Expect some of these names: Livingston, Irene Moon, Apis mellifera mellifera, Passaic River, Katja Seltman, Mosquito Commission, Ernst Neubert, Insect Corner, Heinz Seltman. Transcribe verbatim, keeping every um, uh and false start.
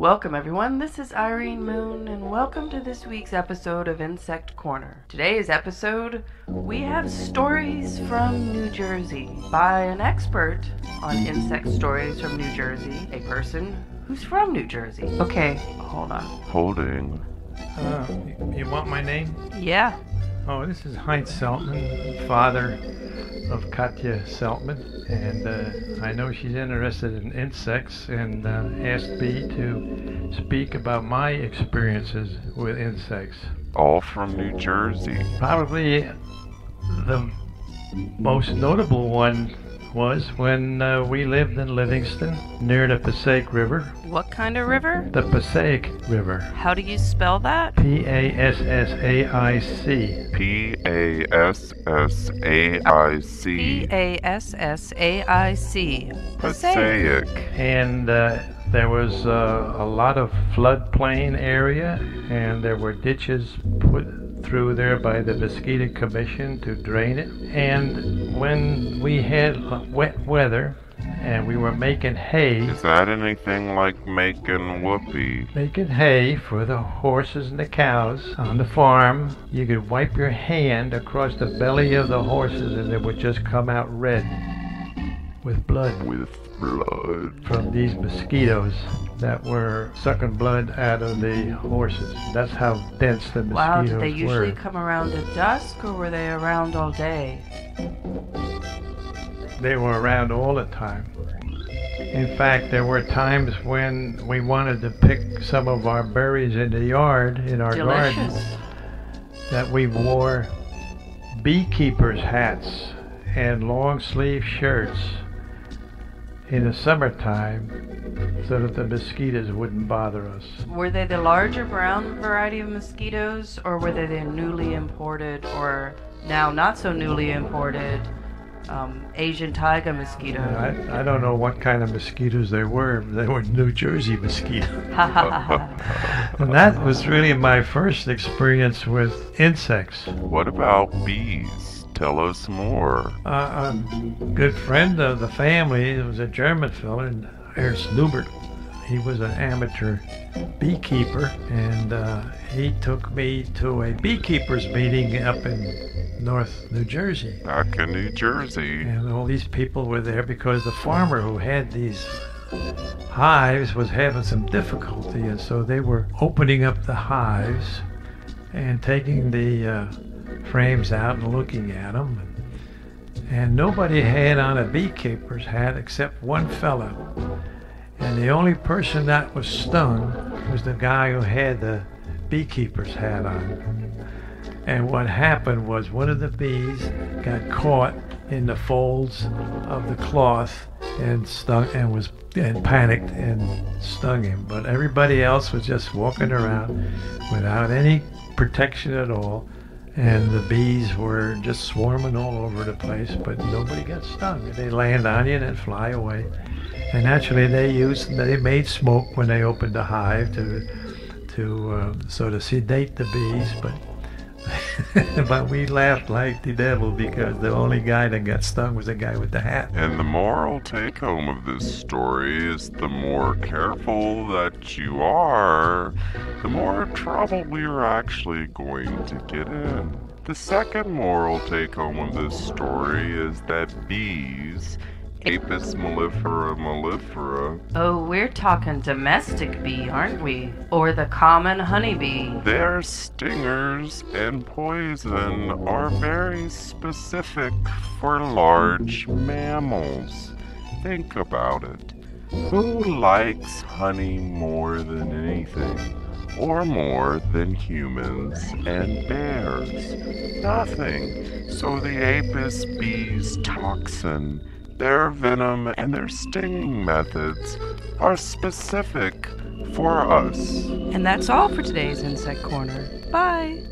Welcome everyone, this is Irene Moon and welcome to this week's episode of Insect Corner. Today's episode, we have stories from New Jersey by an expert on insect stories from New Jersey, a person who's from New Jersey. Okay, hold on. Holding. Uh, you want my name? Yeah. Oh, this is Heinz Seltman, father of Katja Seltman, and uh, I know she's interested in insects and uh, asked me to speak about my experiences with insects. All from New Jersey. Probably the most notable one was when uh, we lived in Livingston near the Passaic River. What kind of river? The Passaic River. How do you spell that? P A S S A I C. P A S S A I C. P A S S A I C. Passaic. And uh, there was uh, a lot of floodplain area, and there were ditches put through there by the Mosquito Commission to drain it. And when we had wet weather and we were making hay. Is that anything like making whoopee? Making hay for the horses and the cows on the farm. You could wipe your hand across the belly of the horses and it would just come out red with blood. With blood. From these mosquitoes that were sucking blood out of the horses. That's how dense the mosquitoes were. Wow, did they usually were. come around at dusk, or were they around all day? They were around all the time. In fact, there were times when we wanted to pick some of our berries in the yard, in our Delicious. garden, that we wore beekeepers' hats and long sleeve shirts in the summertime so that the mosquitoes wouldn't bother us. Were they the larger brown variety of mosquitoes, or were they the newly imported, or now not so newly imported, um, Asian tiger mosquitoes? Yeah, I, I don't know what kind of mosquitoes they were. They were New Jersey mosquitoes. And that was really my first experience with insects. What about bees? Tell us more. Uh, a good friend of the family, it was a German fellow, Ernst Neubert. He was an amateur beekeeper, and uh, he took me to a beekeepers meeting up in North New Jersey. Back in New Jersey. And all these people were there because the farmer who had these hives was having some difficulty, and so they were opening up the hives and taking the uh, frames out and looking at them, and nobody had on a beekeeper's hat except one fella, and the only person that was stung was the guy who had the beekeeper's hat on. And what happened was one of the bees got caught in the folds of the cloth and stung and was and panicked and stung him, but everybody else was just walking around without any protection at all. And the bees were just swarming all over the place, but nobody got stung. They land on you and fly away. And actually, they used they made smoke when they opened the hive to to uh, sort of sedate the bees. But but we laughed like the devil because the only guy that got stung was the guy with the hat. And the moral take-home of this story is: the more careful that you are, the more trouble you're actually going to get in. The second moral take-home of this story is that bees, Apis mellifera mellifera. Oh, we're talking domestic bee, aren't we? Or the common honeybee. Their stingers and poison are very specific for large mammals. Think about it. Who likes honey more than anything? Or more than humans and bears? Nothing. So the Apis bee's toxin, their venom, and their stinging methods are specific for us. And that's all for today's Insect Corner. Bye!